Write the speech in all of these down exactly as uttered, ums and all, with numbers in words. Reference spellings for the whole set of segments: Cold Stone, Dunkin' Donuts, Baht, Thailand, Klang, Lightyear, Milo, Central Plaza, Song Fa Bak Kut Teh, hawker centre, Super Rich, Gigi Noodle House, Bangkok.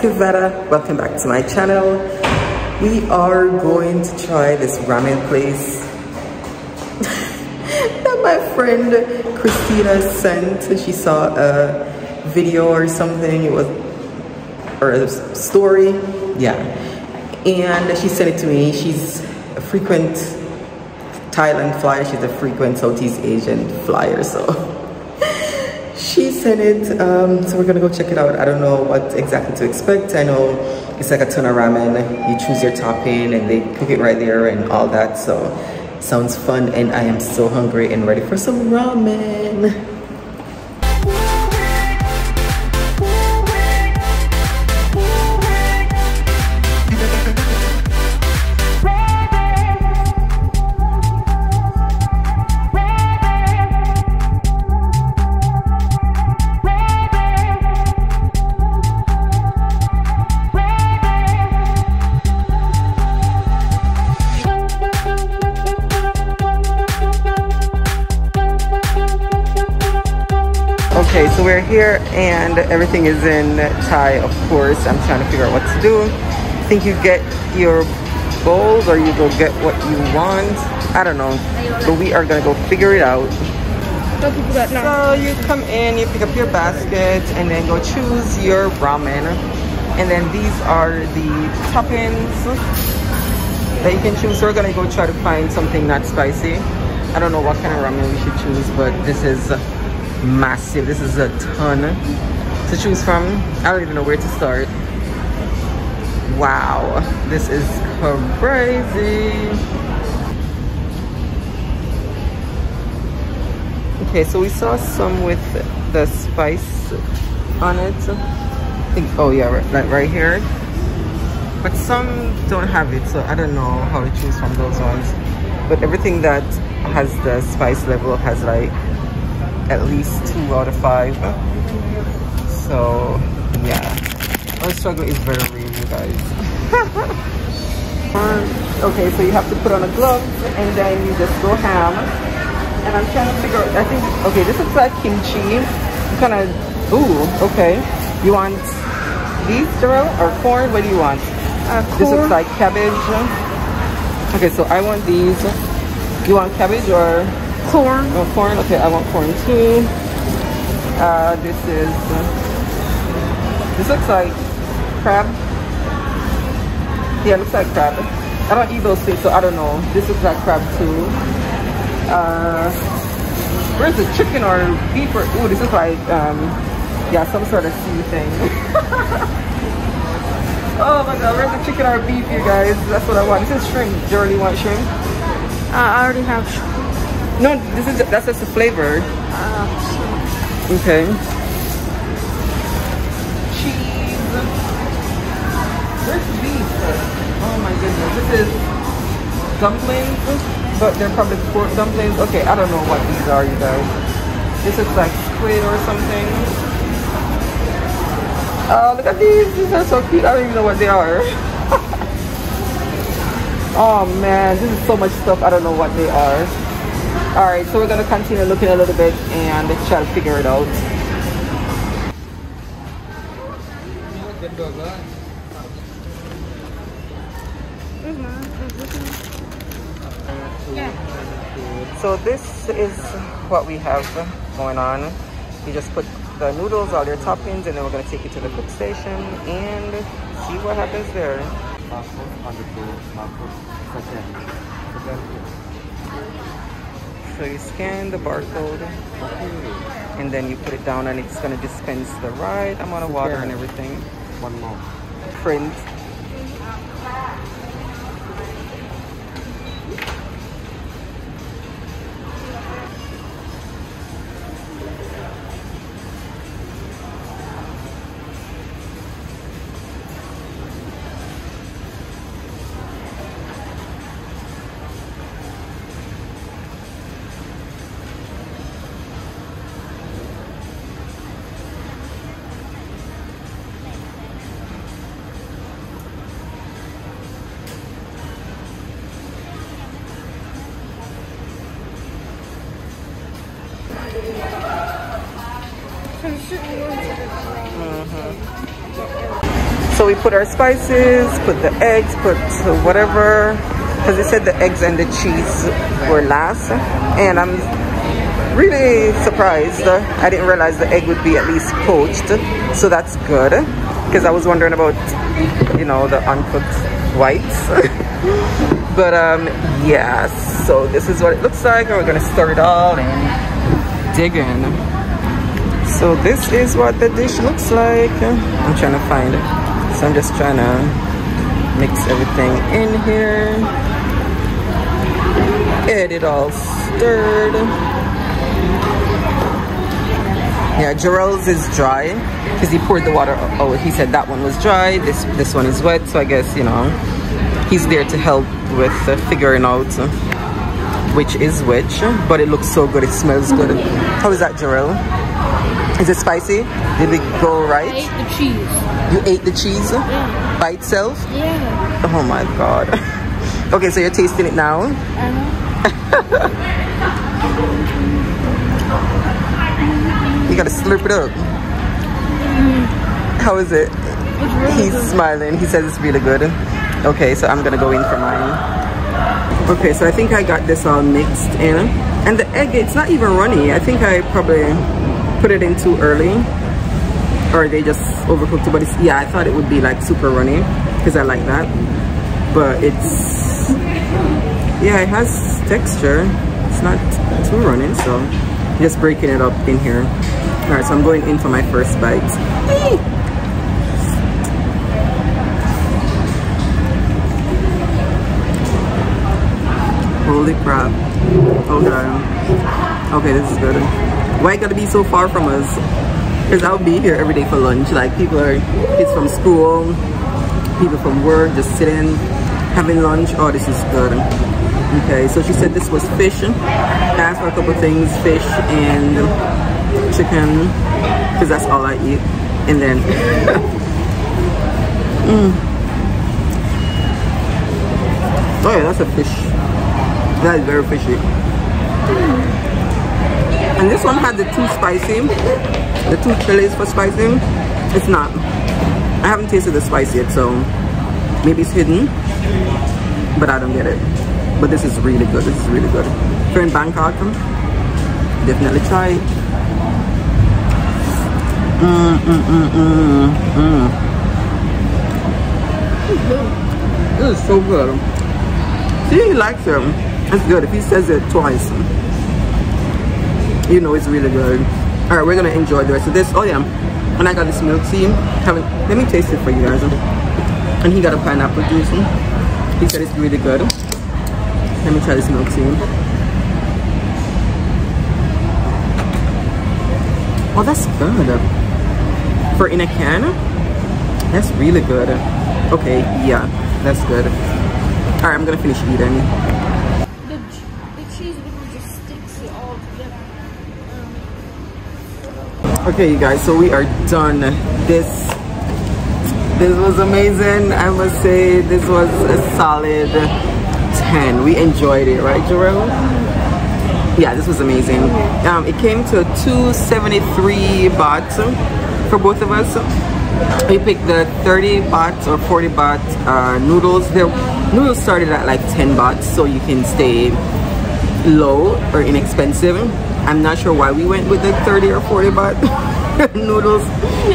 Kuvetta, welcome back to my channel. We are going to try this ramen place that my friend Christina sent. She saw a video or something, it was, or a story, yeah. And she sent it to me. She's a frequent Thailand flyer, she's a frequent Southeast Asian flyer, so. She sent it, um, so we're gonna go check it out. I don't know what exactly to expect. I know it's like a ton of ramen. You choose your topping and they cook it right there and all that. So sounds fun and I am so hungry and ready for some ramen. Okay, so we're here and everything is in Thai, of course. I'm trying to figure out what to do. I think you get your bowls or you go get what you want. I don't know, but we are gonna go figure it out. So you come in, you pick up your basket and then go choose your ramen. And then these are the toppings that you can choose. So we're gonna go try to find something not spicy. I don't know what kind of ramen we should choose, but this is massive. This is a ton to choose from. I don't even know where to start. Wow, this is crazy. Okay, so we saw some with the spice on it. I think, oh yeah, right, like right here. But some don't have it, so I don't know how to choose from those ones. But everything that has the spice level has like at least two out of five. So yeah, our struggle is very real, you guys. um, okay, so you have to put on a glove and then you just go ham. And I'm trying to figure out, I think, okay, this looks like kimchi. You kind of, ooh, okay. You want these, Darrell, or corn? What do you want? Uh, corn. This looks like cabbage. Okay, so I want these. You want cabbage or? Corn. Oh, corn. Okay, I want corn too. Uh, this is uh, this looks like crab. Yeah, it looks like crab. I don't eat those things, so I don't know. This looks like crab too. Uh, where's the chicken or beef or? Ooh, this is like um, yeah, some sort of sea thing. Oh my God, where's the chicken or beef, you guys? That's what I want. This is shrimp. Do you already want shrimp? Uh, I already have shrimp. No, this is that's just the flavor. Uh, okay. Cheese. Where's beef? Oh my goodness. This is dumplings, but they're probably pork dumplings. Okay, I don't know what these are, you guys. This is like squid or something. Oh, look at these. These are so cute. I don't even know what they are. Oh man, this is so much stuff. I don't know what they are. All right, so we're gonna continue looking a little bit and try to figure it out. So this is what we have going on. You just put the noodles, all your toppings, and then we're gonna take you to the cook station and see what happens there. So you scan the barcode and then you put it down and it's gonna dispense the right amount of water and everything. One more. Print. we put our spices, put the eggs, put whatever, because they said the eggs and the cheese were last. And I'm really surprised. I didn't realize the egg would be at least poached, so that's good, because I was wondering about, you know, the uncooked whites. But um yeah, so this is what it looks like, and we're gonna stir it all and dig in. So this is what the dish looks like. I'm trying to find it. So I'm just trying to mix everything in here. Get it all stirred. Yeah, Jarrell's is dry because he poured the water. Oh, he said that one was dry. This this one is wet. So I guess, you know, he's there to help with uh, figuring out which is which. But it looks so good. It smells good. How is that, Jarrell? Is it spicy? Did it go right? I ate the cheese. You ate the cheese? Yeah. By itself? Yeah. Oh my god. Okay, so you're tasting it now? Uh-huh. You gotta slurp it up. Mm. How is it? It's really He's good. Smiling. He says it's really good. Okay, so I'm gonna go in for mine. Okay, so I think I got this all mixed in. And the egg, it's not even runny. I think I probably put it in too early, or they just overcooked it. But it's, yeah, I thought it would be like super runny because I like that, but it's, yeah, it has texture. It's not too runny, so I'm just breaking it up in here. All right, so I'm going in for my first bite. Holy crap. Hold on. Okay, this is good. Why it gotta be so far from us? Because I'll be here every day for lunch. Like, people are, kids from school, people from work, just sitting, having lunch. Oh, this is good. Okay, so she said this was fish. I asked for a couple things, fish and chicken, because that's all I eat. And then, mm. Oh yeah, that's a fish. That is very fishy. Mm. And this one had the two spicy, the two chilies for spicy. It's not. I haven't tasted the spice yet, so maybe it's hidden, but I don't get it. But this is really good. This is really good. If you're in Bangkok, definitely try it. Mm, mm, mm, mm, mm. This is so good. See, he likes it. It's good. If he says it twice, you know it's really good. All right, we're gonna enjoy the rest of this. Oh yeah, and I got this milk tea. Haven't, let me taste it for you guys. And he got a pineapple juice. He said it's really good. Let me try this milk tea. Oh, that's good. For in a can, that's really good. Okay, yeah, that's good. All right, I'm gonna finish eating. Okay, you guys, so we are done. This this was amazing. I must say, this was a solid ten. We enjoyed it, right, Jarrell? Yeah, this was amazing. Um, it came to two seventy-three baht for both of us. We picked the thirty baht or forty baht uh, noodles. Their noodles started at like ten baht, so you can stay low or inexpensive. I'm not sure why we went with the thirty or forty baht noodles.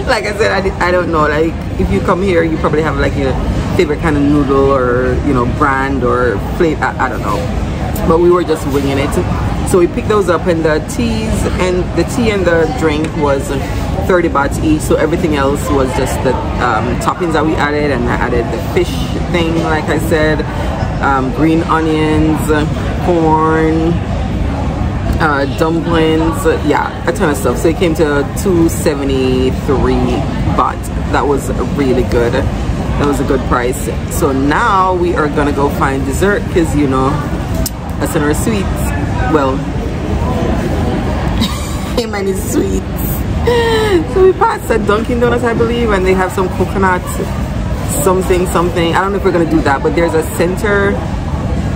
Like I said, I, did, I don't know. Like, if you come here, you probably have like your favorite kind of noodle, or, you know, brand or flavor. I, I don't know. But we were just winging it. So we picked those up, and the teas and the tea and the drink was thirty baht each. So everything else was just the um, toppings that we added, and I added the fish thing, like I said, um, green onions, corn, uh dumplings, yeah, a ton of stuff. So it came to two seventy-three baht. That was really good. That was a good price. So now we are gonna go find dessert, because, you know, a center of sweets, well, him and his sweets. So we passed at Dunkin' Donuts, I believe, and they have some coconut something something. I don't know if we're gonna do that, but there's a Center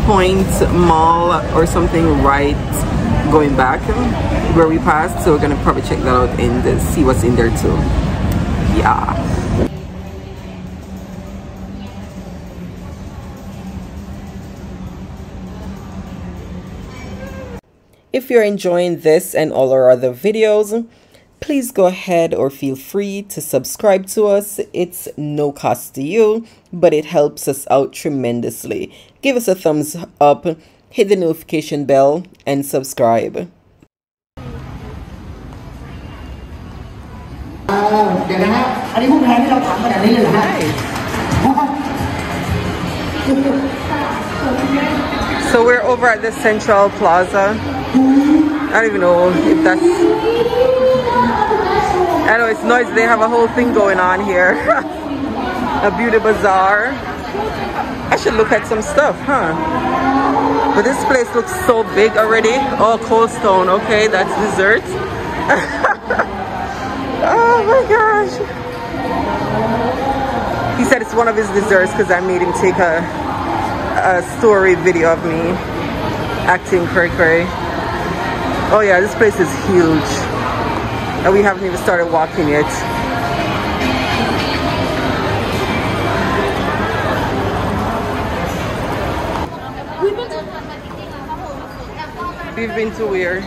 Point Mall or something right going back where we passed, so we're gonna probably check that out and see what's in there too. Yeah. If you're enjoying this and all our other videos, please go ahead or feel free to subscribe to us. It's no cost to you, but it helps us out tremendously. Give us a thumbs up, hit the notification bell, and subscribe. So we're over at the Central Plaza. I don't even know if that's... I know it's noisy, they have a whole thing going on here. A beauty bazaar. I should look at some stuff, huh? But this place looks so big already. Oh, Cold Stone, okay, that's dessert. Oh my gosh. He said it's one of his desserts because I made him take a, a story video of me acting cray cray. Oh yeah, this place is huge. And we haven't even started walking yet. We've been to where?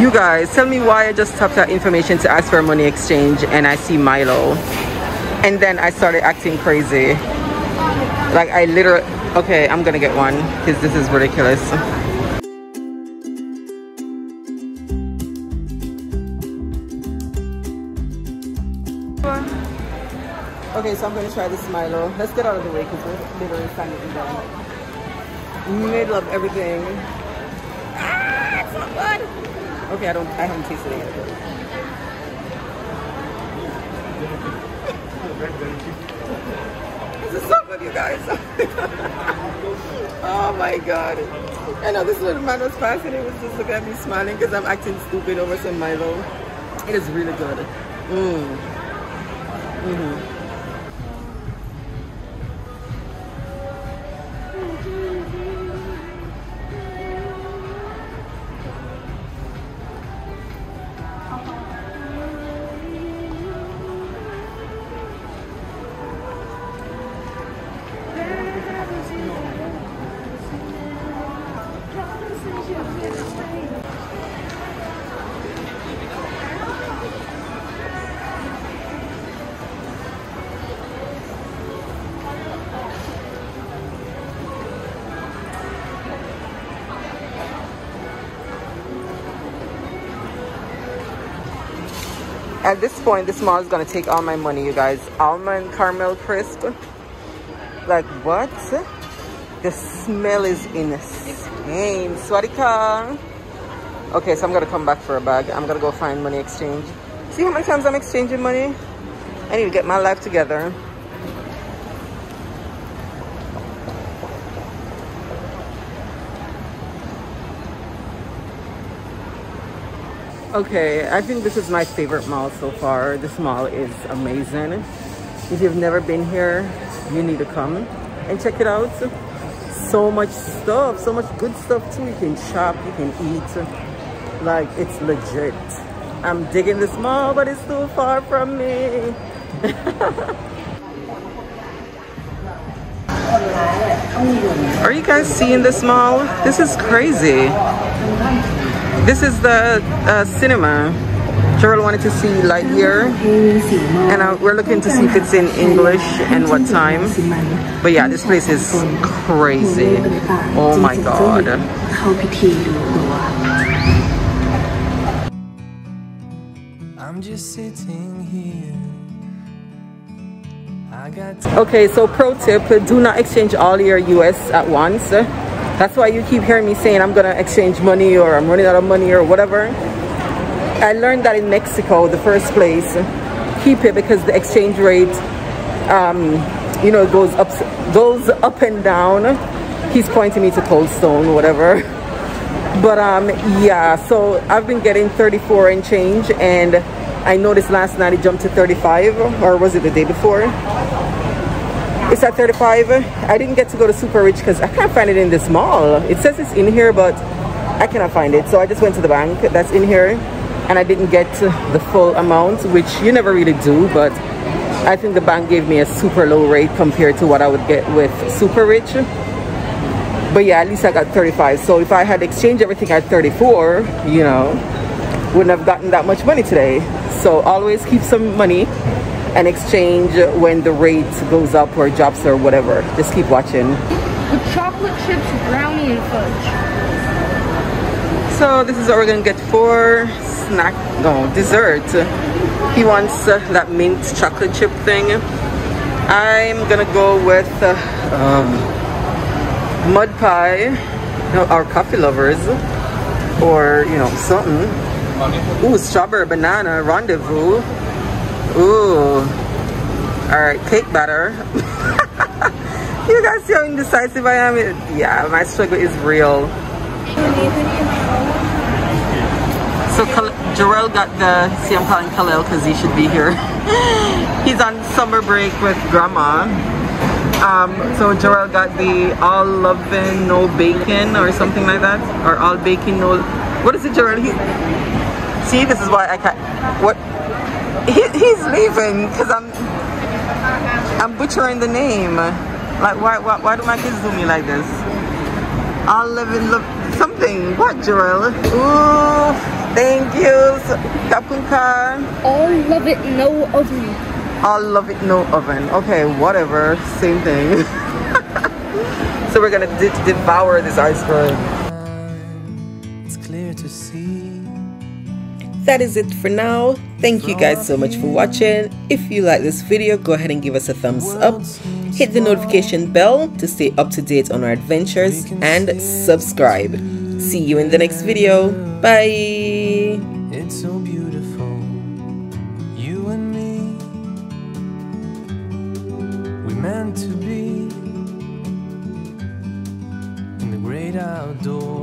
You guys, tell me why I just tapped that information to ask for a money exchange and I see Milo. And then I started acting crazy. Like I literally, okay, I'm gonna get one because this is ridiculous. Okay, so I'm going to try this Milo. Let's get out of the way because we're literally standing down. Middle of everything. Ah, it's not good. Okay, I don't. I haven't tasted it yet. This is so good, you guys. Oh my god! I know this little man was passing. He was just looking at me smiling because I'm acting stupid over some Milo. It is really good. Mmm. Mhm. At this point, this mall is gonna take all my money, you guys. Almond caramel crisp. Like what? The smell is insane. Swadika. Okay, so I'm gonna come back for a bag. I'm gonna go find money exchange. See how many times I'm exchanging money? I need to get my life together. Okay, I think this is my favorite mall so far. This mall is amazing. If you've never been here, you need to come and check it out. So much stuff, so much good stuff too. You can shop, you can eat. Like, it's legit. I'm digging this mall, but it's too far from me. Are you guys seeing this mall? This is crazy. This is the uh, cinema. Gerald wanted to see Lightyear, and uh, we're looking to see if it's in English and what time. But yeah, this place is crazy. Oh my god. I'm just sitting here. I got okay, so pro tip, do not exchange all your U S at once. That's why you keep hearing me saying I'm gonna exchange money or I'm running out of money or whatever. I learned that in Mexico, the first place, keep it because the exchange rate, um, you know, goes up, goes up and down. He's pointing me to Cold Stone, whatever. But um, yeah, so I've been getting thirty-four and change, and I noticed last night it jumped to thirty-five, or was it the day before? It's at thirty-five. I didn't get to go to Super Rich because I can't find it in this mall. It says it's in here, but I cannot find it. So I just went to the bank that's in here, and I didn't get the full amount, which you never really do, but I think the bank gave me a super low rate compared to what I would get with Super Rich. But yeah, at least I got thirty-five. So if I had exchanged everything at thirty-four, you know, wouldn't have gotten that much money today. So always keep some money and exchange when the rate goes up or drops or whatever. Just keep watching. The chocolate chips, brownie, and fudge. So this is what we're gonna get for snack, no, dessert. He wants uh, that mint chocolate chip thing. I'm gonna go with uh, um, mud pie, you know, our coffee lovers, or you know, something. Ooh, strawberry, banana, rendezvous. Ooh, all right, cake batter. You guys see how indecisive I am? It, yeah, my struggle is real. So Jarrell got the, see I'm calling Khalil because he should be here. He's on summer break with grandma. Um, so Jarrell got the all oven, no bacon or something like that. Or all bacon, no, what is it, Jarrell? He, see, this is why I can't, what? He, he's leaving because I'm I'm butchering the name. Like why why, why do my kids do me like this? I'll live in love something. What, Jarrell? Ooh, thank you. Kapunka. All love it, no oven. All love it, no oven. Okay, whatever. Same thing. So we're gonna de devour this ice cream. It's clear to see. That is it for now. Thank you guys so much for watching. If you like this video, go ahead and give us a thumbs up. Hit the notification bell to stay up to date on our adventures and subscribe. See you in the next video. Bye. It's so beautiful, you and me. We meant to be in the great outdoors.